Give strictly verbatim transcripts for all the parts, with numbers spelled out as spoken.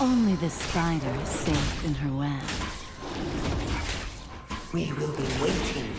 Only the spider is safe in her web. We will be waiting.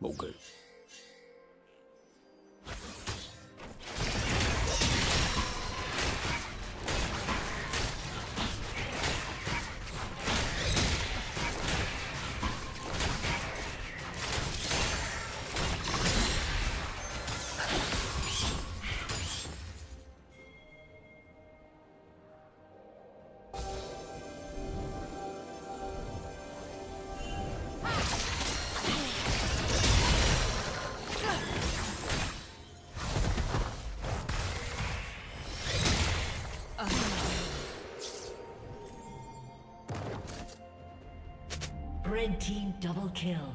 Okay. Red team double kill.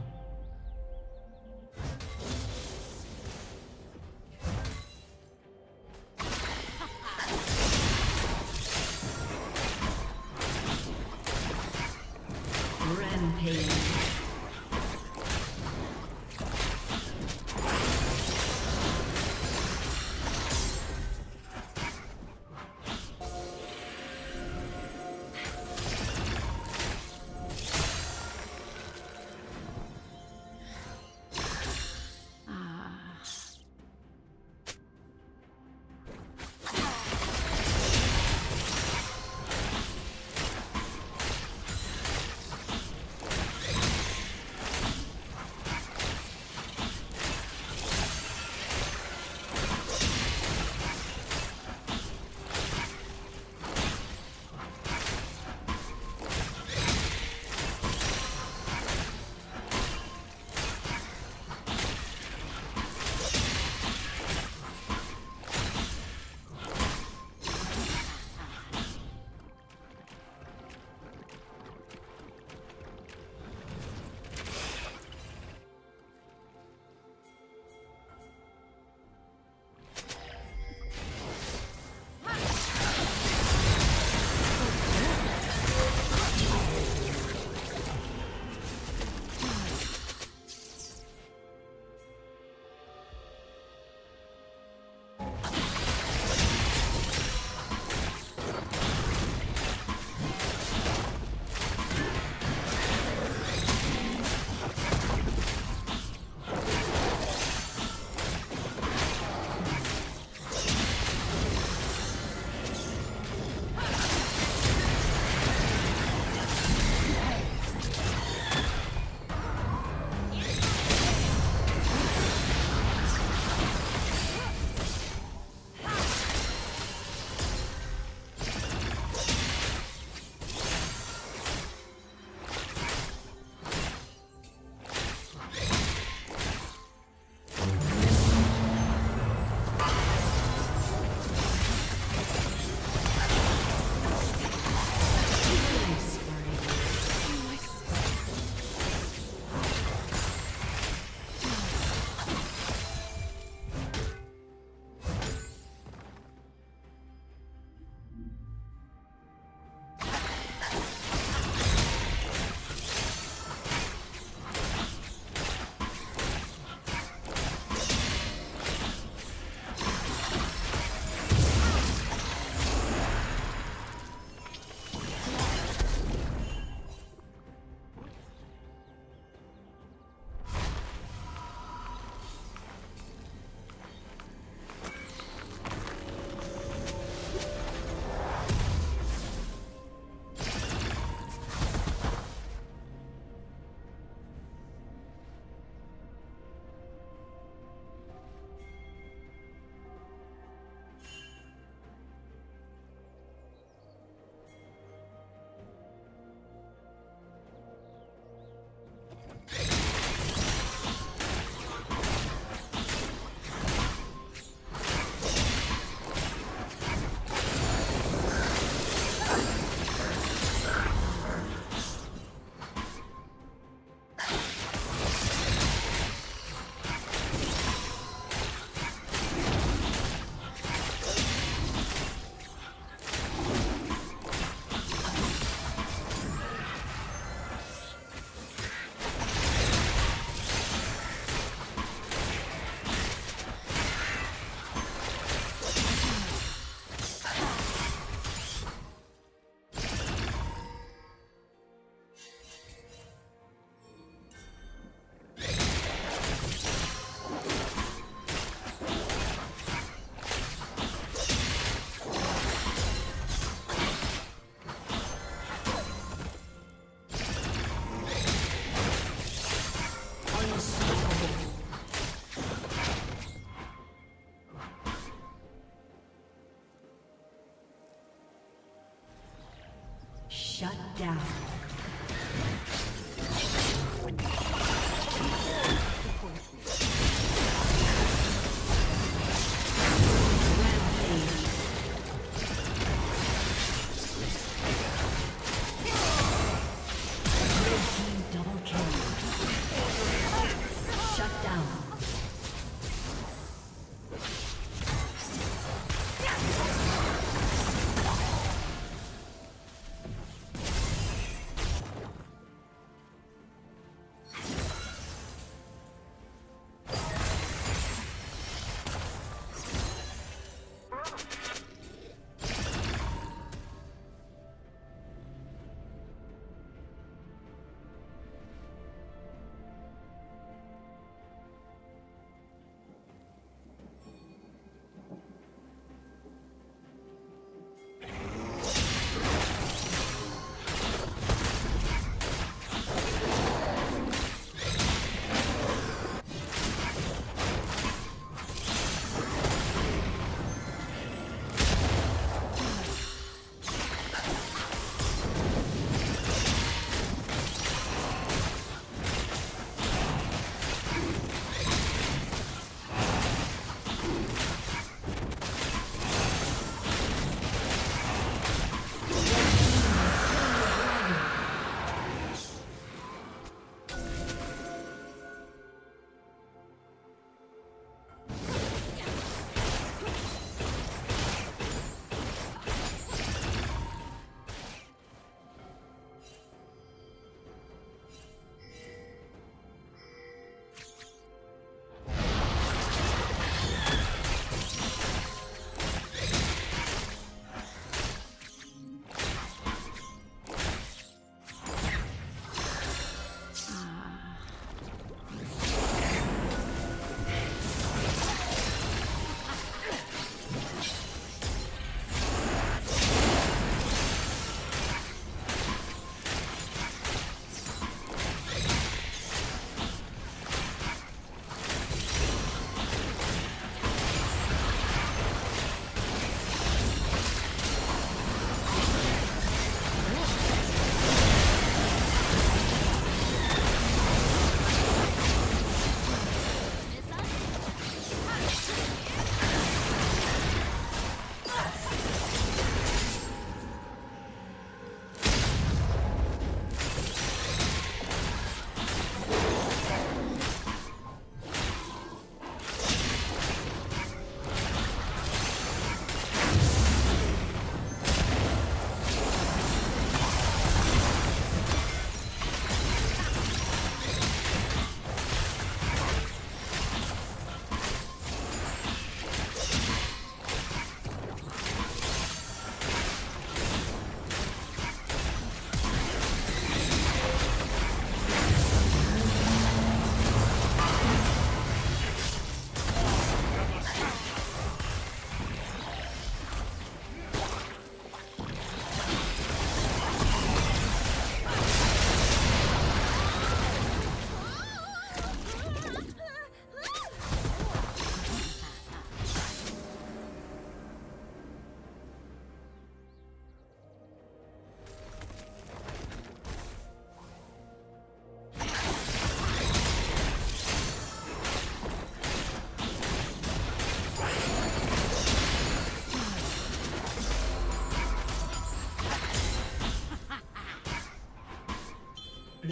Shut down.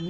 Blue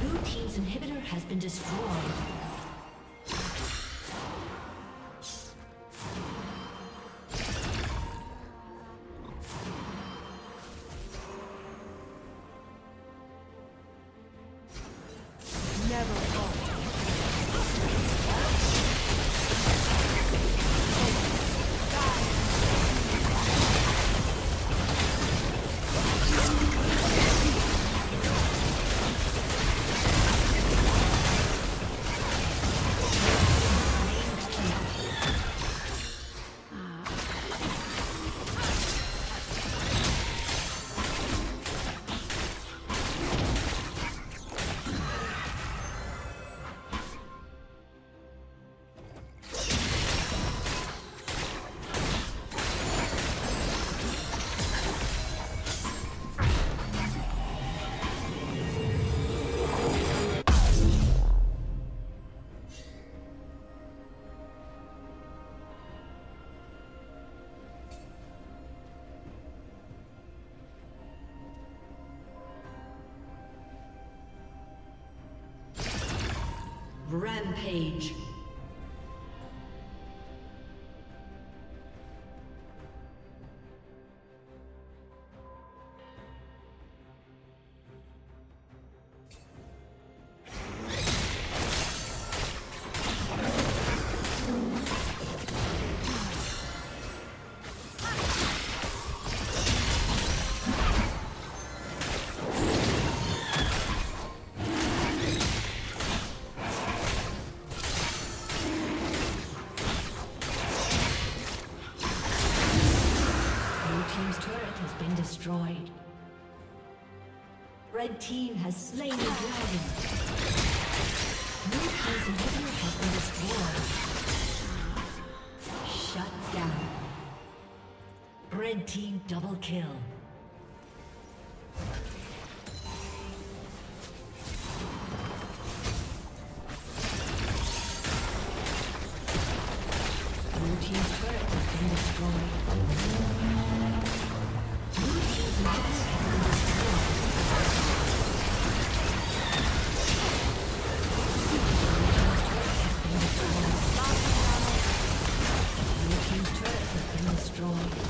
Blue team's inhibitor has been destroyed. Rampage. Destroyed. Red team has slain the dragon. Blue team's inhibitor has been destroyed. Shut down. Red team double kill. Blue team's turret has been destroyed. Blue team's turret has been destroyed.